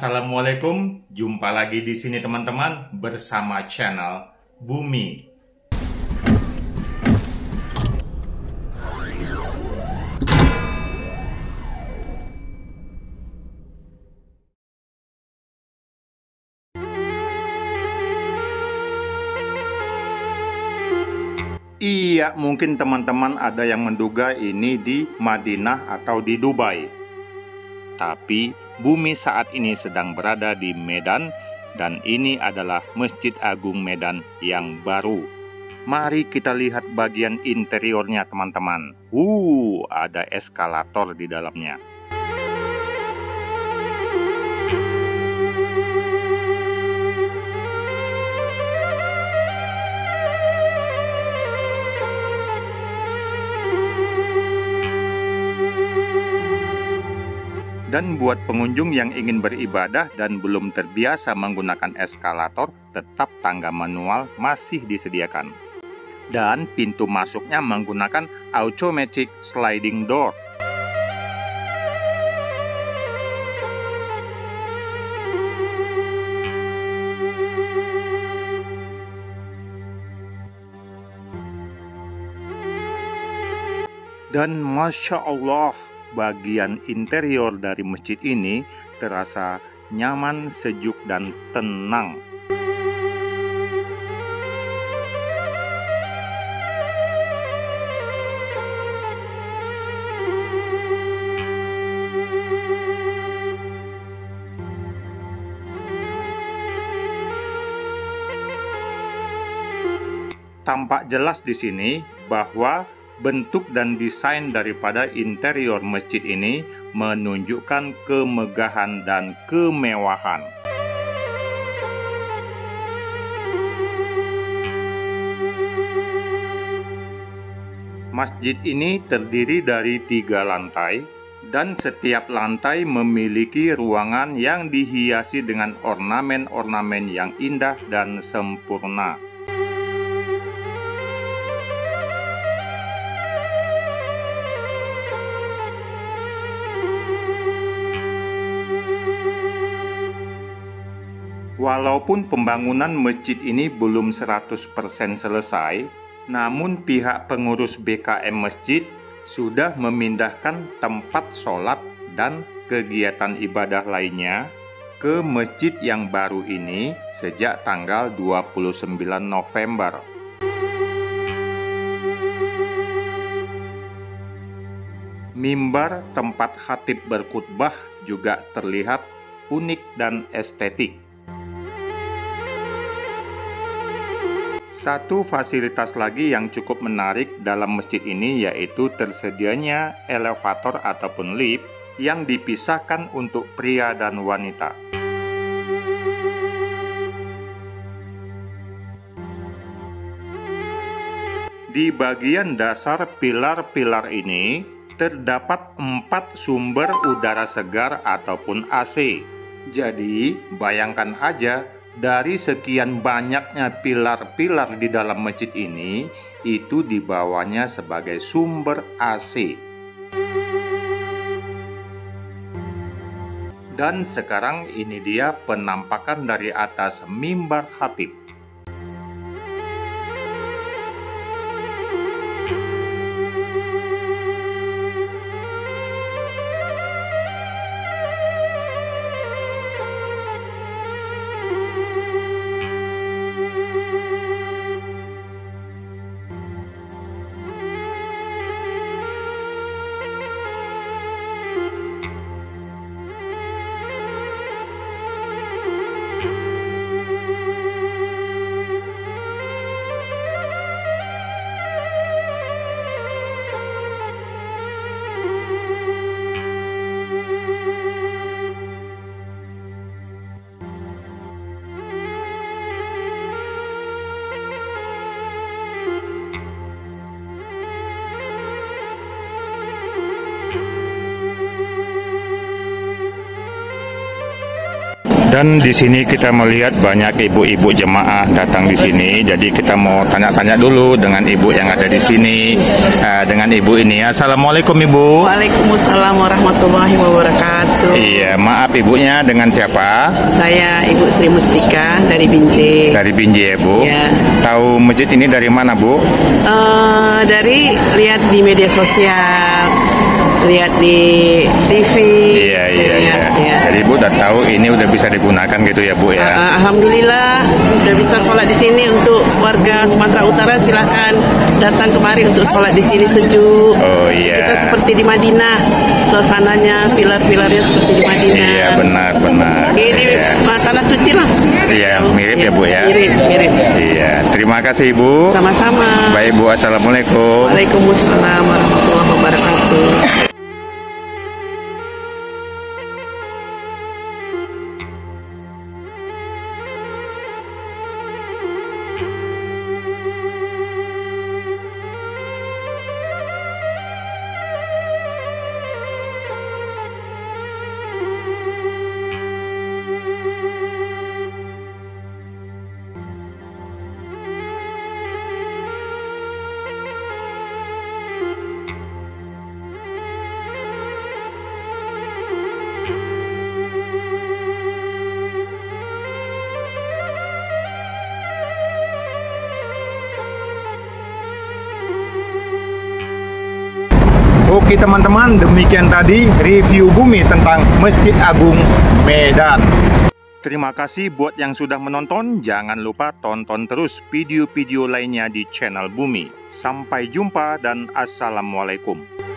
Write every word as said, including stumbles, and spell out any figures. Assalamualaikum, jumpa lagi di sini teman-teman bersama channel Bumi. Iya, mungkin teman-teman ada yang menduga ini di Madinah atau di Dubai. Tapi, Bumi saat ini sedang berada di Medan dan ini adalah Masjid Agung Medan yang baru. Mari kita lihat bagian interiornya, teman-teman. Uh, ada eskalator di dalamnya. Dan buat pengunjung yang ingin beribadah dan belum terbiasa menggunakan eskalator, tetap tangga manual masih disediakan. Dan pintu masuknya menggunakan automatic sliding door. Dan Masya Allah, bagian interior dari masjid ini terasa nyaman, sejuk, dan tenang. Tampak jelas di sini bahwa bentuk dan desain daripada interior masjid ini menunjukkan kemegahan dan kemewahan. Masjid ini terdiri dari tiga lantai, dan setiap lantai memiliki ruangan yang dihiasi dengan ornamen-ornamen yang indah dan sempurna. Walaupun pembangunan masjid ini belum seratus persen selesai, namun pihak pengurus B K M masjid sudah memindahkan tempat sholat dan kegiatan ibadah lainnya ke masjid yang baru ini sejak tanggal dua puluh sembilan November. Mimbar tempat khatib berkhutbah juga terlihat unik dan estetik. Satu fasilitas lagi yang cukup menarik dalam masjid ini yaitu tersedianya elevator ataupun lift yang dipisahkan untuk pria dan wanita. Di bagian dasar pilar-pilar ini terdapat empat sumber udara segar ataupun A C. Jadi, bayangkan aja, dari sekian banyaknya pilar-pilar di dalam masjid ini, itu dibawanya sebagai sumber A C. Dan sekarang ini dia penampakan dari atas mimbar khatib. Dan di sini kita melihat banyak ibu-ibu jemaah datang di sini. Jadi kita mau tanya-tanya dulu dengan ibu yang ada di sini, uh, dengan ibu ini. Assalamualaikum Ibu. Waalaikumsalam warahmatullahi wabarakatuh. Iya, maaf ibunya dengan siapa? Saya Ibu Sri Mustika dari Binjai. Dari Binjai ya Bu. Ya. Tahu masjid ini dari mana Bu? Uh, dari lihat di media sosial, lihat di T V. Iya iya iya. Ya. Jadi Bu udah tahu ini udah bisa digunakan gitu ya Bu ya. Uh, Alhamdulillah udah bisa sholat di sini untuk warga Sumatera Utara, silahkan datang kemari untuk sholat di sini, sejuk. Oh iya. Kita seperti di Madinah, suasananya pilar-pilarnya seperti di Madinah. Iya benar benar. Ini iya. Tanah suci lah. Iya mirip ya, ya Bu ya. Mirip mirip. Iya terima kasih Ibu. Sama-sama. Baik Bu, assalamualaikum. Waalaikumsalam warahmatullahi wabarakatuh. Oke teman-teman, demikian tadi review Bumi tentang Masjid Agung Medan. Terima kasih buat yang sudah menonton. Jangan lupa tonton terus video-video lainnya di channel Bumi. Sampai jumpa dan assalamualaikum.